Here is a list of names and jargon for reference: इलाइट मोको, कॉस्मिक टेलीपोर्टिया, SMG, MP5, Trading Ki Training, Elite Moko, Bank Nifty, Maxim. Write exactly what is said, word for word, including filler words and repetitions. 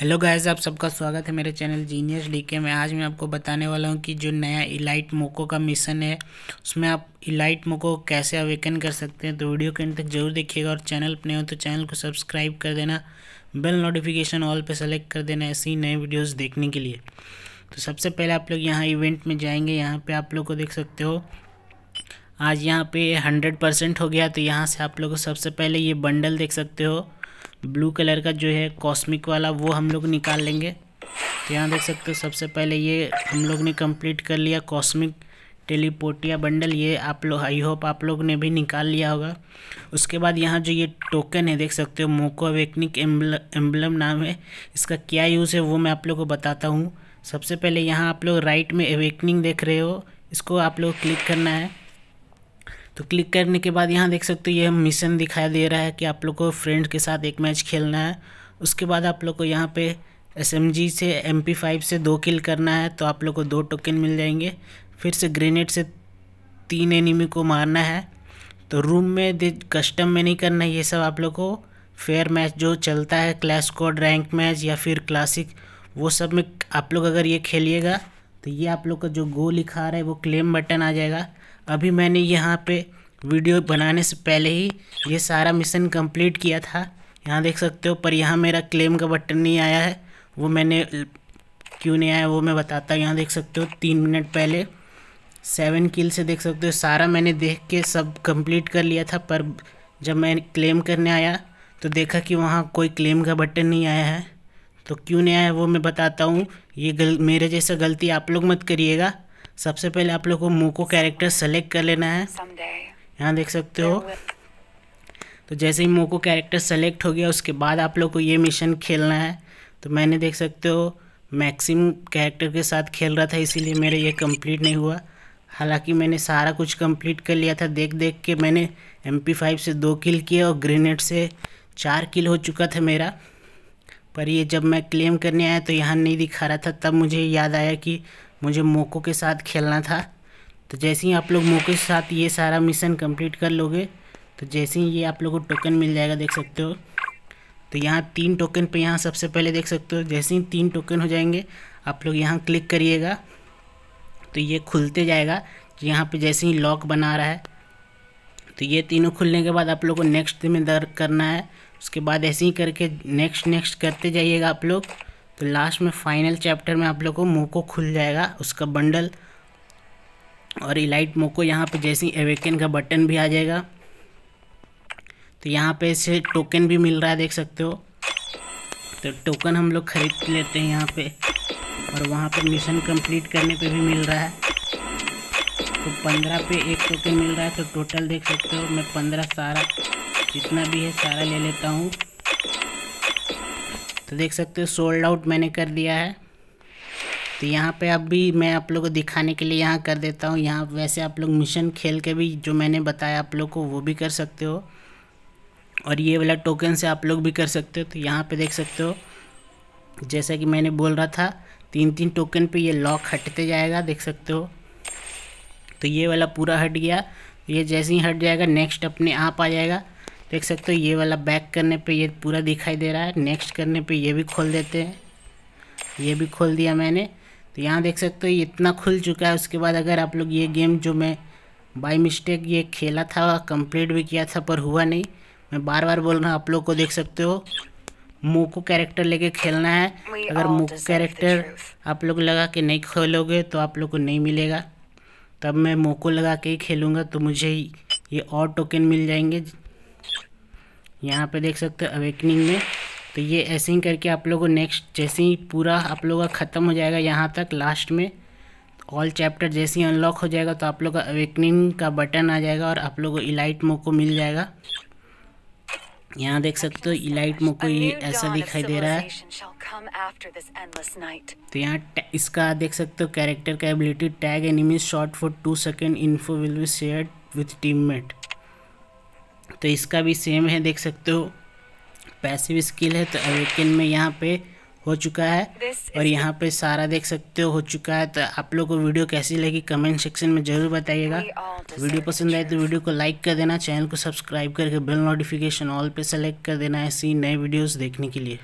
Hello guys, आप सबका स्वागत है मेरे चैनल जीनियस लीक के में। आज मैं आपको बताने वाला हूं कि जो नया इलाइट मोको का मिशन है उसमें आप इलाइट मोको कैसे अवेकन कर सकते हैं। तो वीडियो के अंत तक जरूर देखिएगा और चैनल पर नए हो तो चैनल को सब्सक्राइब कर देना, बेल नोटिफिकेशन ऑल पे सेलेक्ट कर देना ऐसी नए वीडियोज़ देखने के लिए। तो सबसे पहले आप लोग यहाँ इवेंट में जाएँगे। यहाँ पर आप लोग को देख सकते हो आज यहाँ पे हंड्रेड परसेंट हो गया। तो यहाँ से आप लोग को सबसे पहले ये बंडल देख सकते हो, ब्लू कलर का जो है कॉस्मिक वाला, वो हम लोग निकाल लेंगे। तो यहाँ देख सकते हो सबसे पहले ये हम लोग ने कंप्लीट कर लिया कॉस्मिक टेलीपोर्टिया बंडल। ये आप लोग, आई होप आप लोग ने भी निकाल लिया होगा। उसके बाद यहाँ जो ये टोकन है देख सकते हो, मोको अवेकनिंग एम्ब्लम नाम है। इसका क्या यूज़ है वो मैं आप लोग को बताता हूँ। सबसे पहले यहाँ आप लोग राइट में अवेकनिंग देख रहे हो, इसको आप लोग क्लिक करना है। तो क्लिक करने के बाद यहाँ देख सकते हो ये मिशन दिखाई दे रहा है कि आप लोग को फ्रेंड के साथ एक मैच खेलना है। उसके बाद आप लोग को यहाँ पे एस एम जी से एम पी फाइव से दो किल करना है, तो आप लोग को दो टोकन मिल जाएंगे। फिर से ग्रेनेड से तीन एनिमी को मारना है। तो रूम में कस्टम में नहीं करना है, ये सब आप लोग को फेयर मैच जो चलता है, क्लैश स्क्वाड, रैंक मैच या फिर क्लासिक, वो सब में आप लोग अगर ये खेलिएगा तो ये आप लोग का जो गो लिखा रहा है वो क्लेम बटन आ जाएगा। अभी मैंने यहाँ पे वीडियो बनाने से पहले ही ये सारा मिशन कंप्लीट किया था, यहाँ देख सकते हो। पर यहाँ मेरा क्लेम का बटन नहीं आया है, वो मैंने क्यों नहीं आया वो मैं बताता हूँ। यहाँ देख सकते हो तीन मिनट पहले सेवन किल से देख सकते हो सारा मैंने देख के सब कंप्लीट कर लिया था। पर जब मैं क्लेम करने आया तो देखा कि वहाँ कोई क्लेम का बटन नहीं आया है। तो क्यों नहीं आया वो मैं बताता हूँ। ये गल मेरे जैसा गलती आप लोग मत करिएगा। सबसे पहले आप लोग को मोको कैरेक्टर सेलेक्ट कर लेना है, यहाँ देख सकते हो। तो जैसे ही मोको कैरेक्टर सेलेक्ट हो गया उसके बाद आप लोग को ये मिशन खेलना है। तो मैंने देख सकते हो मैक्सिम कैरेक्टर के साथ खेल रहा था, इसीलिए मेरे ये कंप्लीट नहीं हुआ। हालांकि मैंने सारा कुछ कंप्लीट कर लिया था, देख देख के मैंने एम पी फाइव से दो किल किए और ग्रेनेड से चार किल हो चुका था मेरा। पर ये जब मैं क्लेम करने आया तो यहाँ नहीं दिखा रहा था, तब मुझे याद आया कि मुझे मोको के साथ खेलना था। तो जैसे ही आप लोग मोको के साथ ये सारा मिशन कंप्लीट कर लोगे तो जैसे ही ये आप लोगों को टोकन मिल जाएगा, देख सकते हो। तो यहाँ तीन टोकन पे यहाँ सबसे पहले देख सकते हो, जैसे ही तीन टोकन हो जाएंगे आप लोग यहाँ क्लिक करिएगा तो ये खुलते जाएगा। यहाँ पर जैसे ही लॉक बना रहा है तो ये तीनों खुलने के बाद आप लोग को नेक्स्ट में दर करना है। उसके बाद ऐसे ही करके नेक्स्ट नेक्स्ट करते जाइएगा आप लोग, तो लास्ट में फाइनल चैप्टर में आप लोग को मोको खुल जाएगा, उसका बंडल और इलाइट मोको। यहाँ पे जैसे ही अवेकन का बटन भी आ जाएगा तो यहाँ पे से टोकन भी मिल रहा है, देख सकते हो। तो टोकन हम लोग ख़रीद लेते हैं यहाँ पे, और वहाँ पे मिशन कंप्लीट करने पे भी मिल रहा है। तो पंद्रह पे एक टोकन मिल रहा है, तो टोटल देख सकते हो मैं पंद्रह सारा जितना भी है सारा ले लेता हूँ। तो देख सकते हो सोल्ड आउट मैंने कर दिया है। तो यहाँ पे अब भी मैं आप लोगों को दिखाने के लिए यहाँ कर देता हूँ। यहाँ वैसे आप लोग मिशन खेल के भी जो मैंने बताया आप लोग को वो भी कर सकते हो, और ये वाला टोकन से आप लोग भी कर सकते हो। तो यहाँ पे देख सकते हो जैसा कि मैंने बोल रहा था तीन तीन टोकन पे ये लॉक हटते जाएगा, देख सकते हो। तो ये वाला पूरा हट गया, ये जैसे ही हट जाएगा नेक्स्ट अपने आप आ जाएगा, देख सकते हो। ये वाला बैक करने पे ये पूरा दिखाई दे रहा है, नेक्स्ट करने पे ये भी खोल देते हैं, ये भी खोल दिया मैंने। तो यहाँ देख सकते हो ये इतना खुल चुका है। उसके बाद अगर आप लोग ये गेम जो मैं बाय मिस्टेक ये खेला था, कंप्लीट भी किया था पर हुआ नहीं, मैं बार बार बोल रहा हूँ आप लोग को, देख सकते हो मोको कैरेक्टर लेके खेलना है। अगर मोको कैरेक्टर आप लोग लगा के नहीं खेलोगे तो आप लोग को नहीं मिलेगा। तब मैं मोको लगा के ही खेलूँगा तो मुझे ये और टोकन मिल जाएंगे। यहाँ पे देख सकते हो अवेकनिंग में। तो ये ऐसे ही करके आप लोगों को नेक्स्ट जैसे ही पूरा आप लोगों का ख़त्म हो जाएगा यहाँ तक लास्ट में ऑल चैप्टर जैसे ही अनलॉक हो जाएगा तो आप लोगों का अवेकनिंग का बटन आ जाएगा और आप लोगों को इलाइट मोको मिल जाएगा। यहाँ देख सकते हो इलाइट मोको ये ऐसा दिखाई दे रहा है। तो यहाँ इसका देख सकते हो कैरेक्टर का ability tag enemy short for two second info will be share with teammate. तो इसका भी सेम है, देख सकते हो पैसिव स्किल है। तो अवेकन में यहाँ पे हो चुका है और यहाँ पे सारा देख सकते हो हो चुका है। तो आप लोग को वीडियो कैसी लगी कमेंट सेक्शन में ज़रूर बताइएगा। वीडियो पसंद आए तो वीडियो को लाइक कर देना, चैनल को सब्सक्राइब करके बेल नोटिफिकेशन ऑल पे सेलेक्ट कर देना ऐसी नए वीडियोस देखने के लिए।